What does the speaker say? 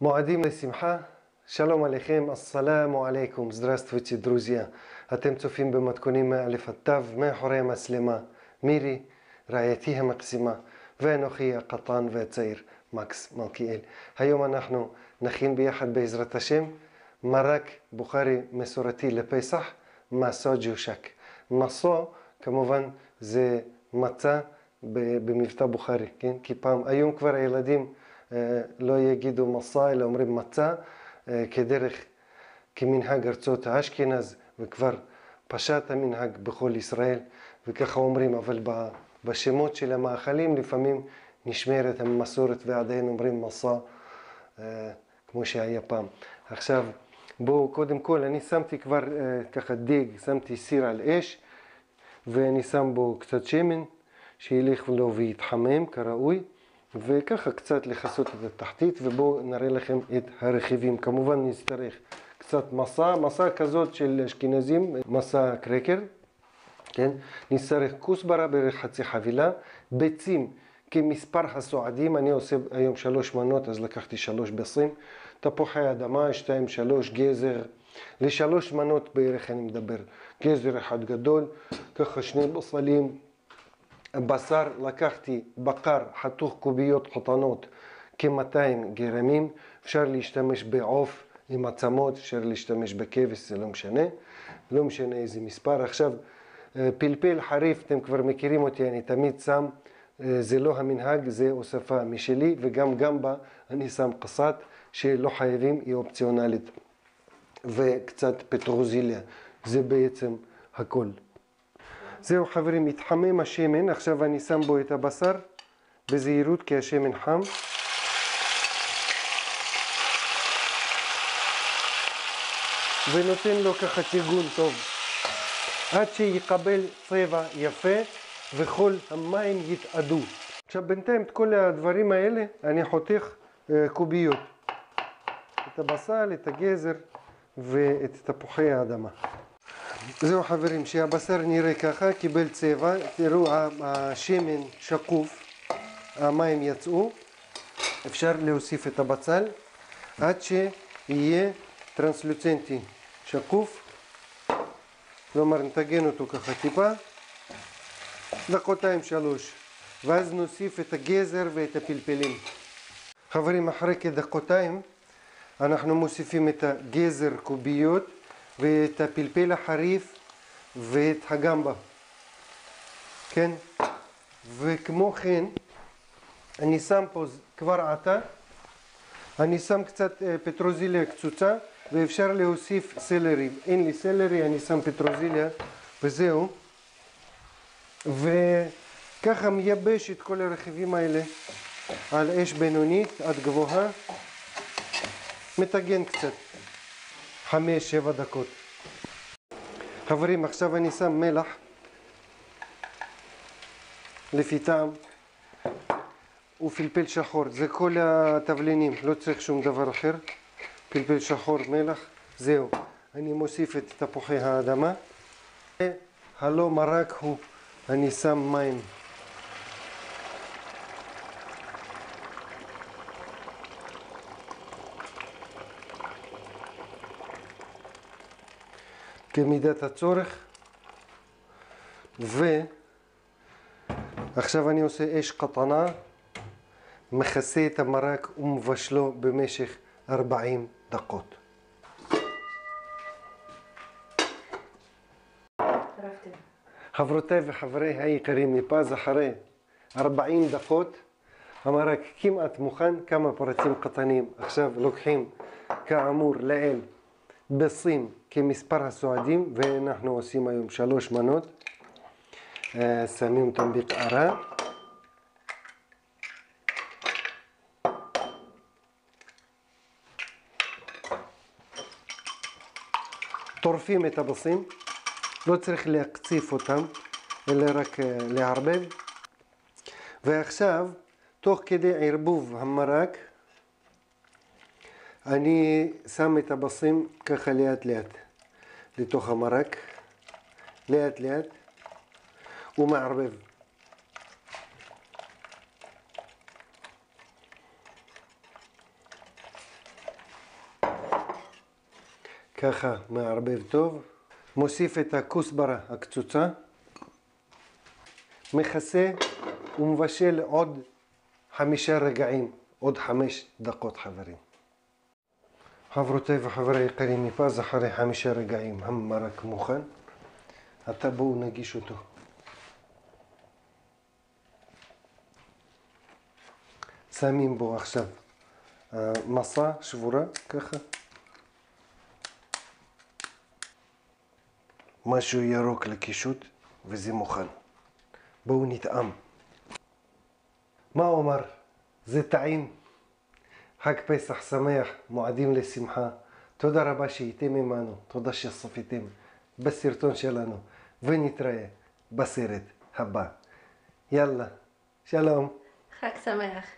Муадим лесимха, шалом алейхем, ассаламу алейкум. Здравствуйте, друзья. Атем цуфим бематконима алифаттав, ме хурема слема, мири, раятиха максима, венохия катан вецаир, Макс Малкиэль. Хайома нахну нахин бияхад бейзрат Ашем, מרק בוכרי מסורתי לפסח, מסו ג'ושק. מסו, כמובן, זה מצה במבטא בוכרי, כן? כי פעם, היום כבר הילדים לא יגידו מסע, אלא אומרים מצה, כדרך, כמנהג ארצות האשכנז, וכבר פשט המנהג בכל ישראל, וככה אומרים, אבל בשמות של המאכלים לפעמים נשמרת המסורת ועדיין אומרים מסע, כמו שהיה פעם. עכשיו, בואו, קודם כל, אני שמתי כבר ככה דג, שמתי סיר על אש, ואני שם בו קצת שמן, שילך לו ויתחמם כראוי, וככה קצת לכסות את התחתית, ובואו נראה לכם את הרכיבים. כמובן נצטרך קצת מסה, מסה כזאת של אשכנזים, מסה קרקר, כן? נצטרך כוסברה בערך חצי חבילה, ביצים כמספר הסועדים, אני עושה היום 3 מנות, אז לקחתי 3 ביצים, תפוחי אדמה, 2-3, גזר, ל3 מנות בערך אני מדבר, גזר אחד גדול, ככה 2 בצלים, בשר לקחתי בקר חתוך קוביות חותנות כ200 גרמים, אפשר להשתמש בעוף עם עצמות, אפשר להשתמש בכבש, זה לא משנה, לא משנה איזה מספר. עכשיו פלפל חריף, אתם כבר מכירים אותי, אני תמיד שם, זה לא המנהג, זה הוספה משלי, וגם גמבה אני שם קסת שלא חייבים, היא אופציונלית, וקצת פטרוזיליה, זה בעצם הכל. זהו חברים, התחמם השמן, עכשיו אני שם בו את הבשר בזהירות כי השמן חם. ונותן לו ככה טיגון טוב, עד שיקבל צבע יפה וכל המים יתעדו. עכשיו בינתיים את כל הדברים האלה אני חותך קוביות. את הבשר, את הגזר ואת תפוחי האדמה. זהו חברים, שהבשר נראה ככה, קיבל צבע, תראו השמן שקוף, המים יצאו, אפשר להוסיף את הבצל עד שיהיה טרנסלוצנטי שקוף, כלומר נטגן אותו ככה טיפה, דקתיים-3, ואז נוסיף את הגזר ואת הפלפלים. חברים, אחרי כדקתיים אנחנו מוסיפים את הגזר קוביות ואת הפלפל החריף ואת הגמבה, כן? וכמו כן אני שם פה כבר עתה, אני שם קצת פטרוזיליה קצוצה, ואפשר להוסיף סלרי, אין לי סלרי, אני שם פטרוזיליה וזהו, וככה מייבש את כל הרכיבים האלה על אש בינונית עד גבוהה, מתגן קצת 5-7 דקות. חברים, עכשיו אני שם מלח לפי טעם ופלפל שחור, זה כל התבלינים, לא צריך שום דבר אחר, פלפל שחור, מלח, זהו. אני מוסיף את תפוחי האדמה, הלא מרק הוא, אני שם מים, במידת הצורך, ועכשיו אני עושה אש קטנה, מכסה את המרק ומבשלו במשך 40 דקות. חברותיי וחבריי היקרים מפז, אחרי 40 דקות המרק כמעט מוכן, כמה פרטים קטנים. עכשיו לוקחים כאמור לעיל ביצים כמספר הסועדים, ואנחנו עושים היום 3 מנות, שמים אותם בקערה, טורפים את הביצים, לא צריך להקציף אותם אלא רק לערבב. ועכשיו תוך כדי ערבוב המרק אני שם את הבצלים ככה לאט לאט לתוך המרק, לאט לאט, ומערבב. ככה מערבב טוב, מוסיף את הכוסברה הקצוצה, מכסה ומבשל עוד 5 רגעים, עוד 5 דקות חברים. חברותיי וחברי יקרים, מפז אחרי 5 רגעים, המרק מוכן. עתה בואו נגיש אותו. שמים בו עכשיו מסה שבורה, ככה. משהו ירוק לקישוט, וזה מוכן. בואו נטעם. מה הוא אמר? זה טעים. חג פסח שמח, מועדים לשמחה. תודה רבה שהייתם עמנו, תודה שצפיתם בסרטון שלנו, ונתראה בסרט הבא. יאללה, שלום. חג שמח.